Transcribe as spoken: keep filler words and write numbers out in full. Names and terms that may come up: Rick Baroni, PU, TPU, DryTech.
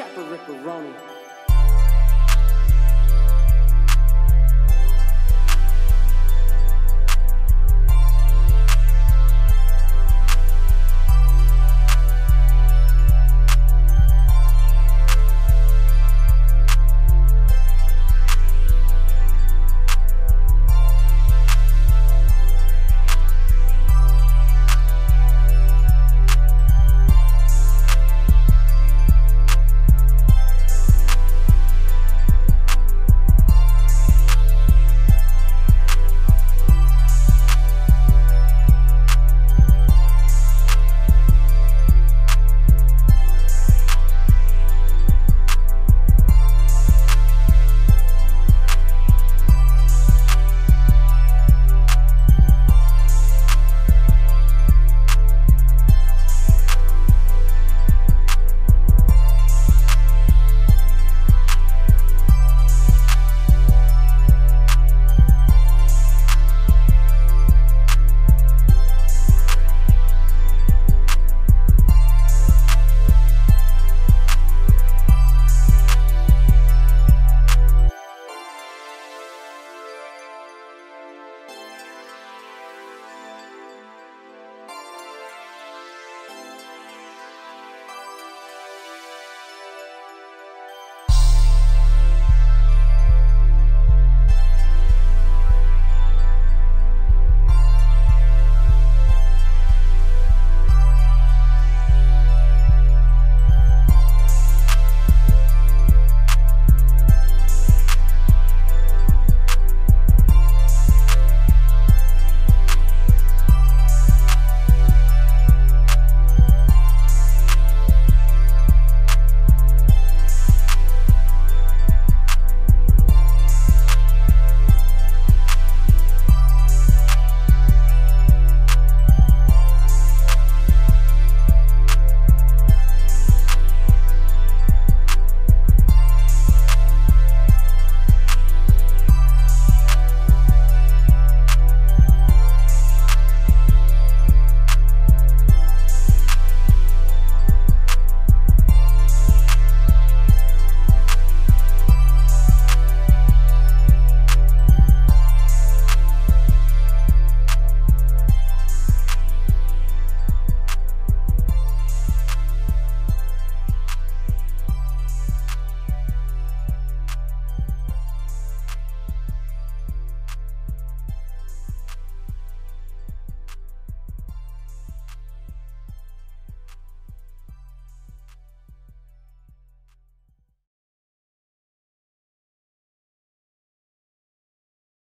Capper Rick Baroni.